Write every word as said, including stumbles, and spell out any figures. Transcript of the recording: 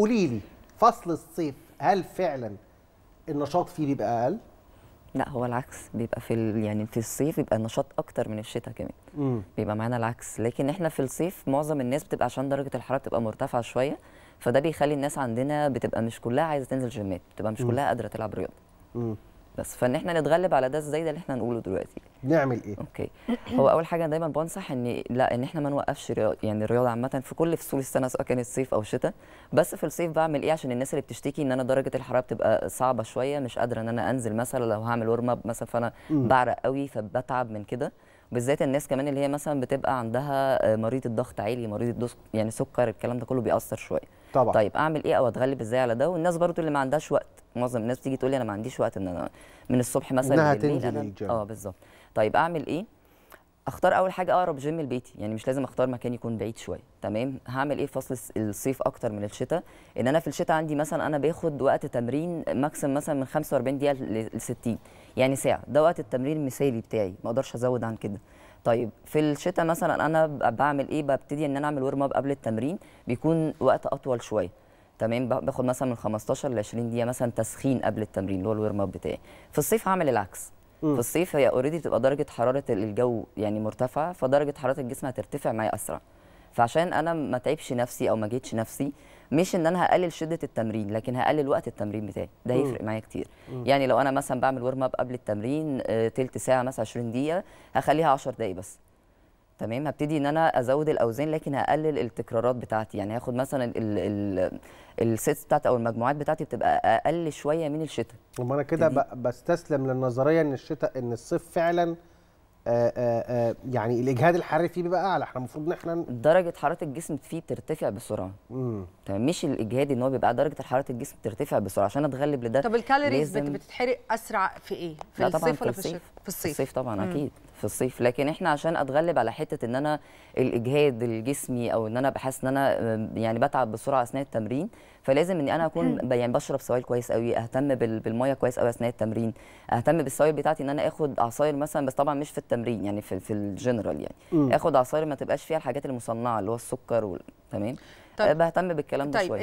قولي لي فصل الصيف هل فعلا النشاط فيه بيبقى اقل؟ لا هو العكس، بيبقى في يعني في الصيف بيبقى النشاط اكتر من الشتاء كمان. مم. بيبقى معانا العكس، لكن احنا في الصيف معظم الناس بتبقى عشان درجه الحراره بتبقى مرتفعه شويه، فده بيخلي الناس عندنا بتبقى مش كلها عايزه تنزل جيمات، بتبقى مش مم. كلها قادره تلعب رياضه. مم. بس فان احنا نتغلب على ده ازاي، ده اللي احنا نقوله دلوقتي. نعمل ايه؟ اوكي، هو اول حاجه دايما بنصح ان لا ان احنا ما نوقفش رياضه، يعني الرياضه عامه في كل فصول السنه سواء كانت صيف او شتاء. بس في الصيف بعمل ايه عشان الناس اللي بتشتكي ان انا درجه الحراره بتبقى صعبه شويه، مش قادره ان انا انزل مثلا لو هعمل ورم اب مثلا، فانا م. بعرق قوي فبتعب من كده، بالذات الناس كمان اللي هي مثلا بتبقى عندها مريض الضغط عالي، مريض يعني سكر، الكلام ده كله بيأثر شويه. طبعا. طيب اعمل ايه او اتغلب ازاي على ده؟ والناس برضو اللي ما عندهاش وقت، معظم الناس بتيجي تقول لي انا ما عنديش وقت ان انا من الصبح مثلا بالليل. اه بالظبط. طيب اعمل ايه؟ اختار اول حاجه اقرب جيم لبيتي، يعني مش لازم اختار مكان يكون بعيد شويه. تمام، هعمل ايه في فصل الصيف اكتر من الشتاء؟ ان انا في الشتاء عندي مثلا انا باخد وقت تمرين ماكسيم مثلا من خمسة وأربعين دقيقه ل ستين، يعني ساعه، ده وقت التمرين المثالي بتاعي، ما اقدرش ازود عن كده. طيب في الشتاء مثلا انا بعمل ايه؟ ببتدي ان انا اعمل ورم اب قبل التمرين، بيكون وقت اطول شويه. تمام، باخد مثلا من خمستاشر ل عشرين دقيقه مثلا تسخين قبل التمرين اللي هو الورم اب بتاعي. في الصيف هعمل العكس. م. في الصيف هي اوريدي بتبقى درجه حراره الجو يعني مرتفعه، فدرجه حراره الجسم هترتفع معايا اسرع. فعشان انا ما تعبش نفسي او ما جيتش نفسي، مش ان انا هقلل شده التمرين، لكن هقلل وقت التمرين بتاعي، ده هيفرق معايا كتير. م. يعني لو انا مثلا بعمل ورم اب قبل التمرين آه، تلت ساعه مثلا عشرين دقيقه، هخليها عشر دقائق بس. تمام، هبتدي ان انا ازود الاوزان لكن هقلل التكرارات بتاعتي، يعني هاخد مثلا السيتس بتاعتي او المجموعات بتاعتي بتبقى اقل شويه من الشتاء. وما انا كده بستسلم للنظريه ان الشتاء ان الصيف فعلا آآ آآ يعني الاجهاد الحراري فيه بيبقى اعلى، احنا المفروض ان احنا درجه حراره الجسم فيه بترتفع بسرعه. امم تمام، مش الاجهاد ان هو بيبقى درجه حراره الجسم بترتفع بسرعه، عشان اتغلب لده. طب الكالوريز لازم... بتتحرق اسرع في ايه؟ في الصيف ولا في الشتاء؟ في الصيف. الصيف طبعا. مم. اكيد في الصيف، لكن احنا عشان اتغلب على حته ان انا الاجهاد الجسمي او ان انا بحس ان انا يعني بتعب بسرعه اثناء التمرين، فلازم ان انا اكون يعني بشرب سوائل كويس قوي، اهتم بالميه كويس قوي اثناء التمرين، اهتم بالسوائل بتاعتي، ان انا اخد عصاير مثلا، بس طبعا مش في التمرين يعني في في الجنرال يعني. م. اخد عصاير ما تبقاش فيها الحاجات المصنعه اللي هو السكر وال... تمام. طيب. بهتم بالكلام ده. طيب. شويه.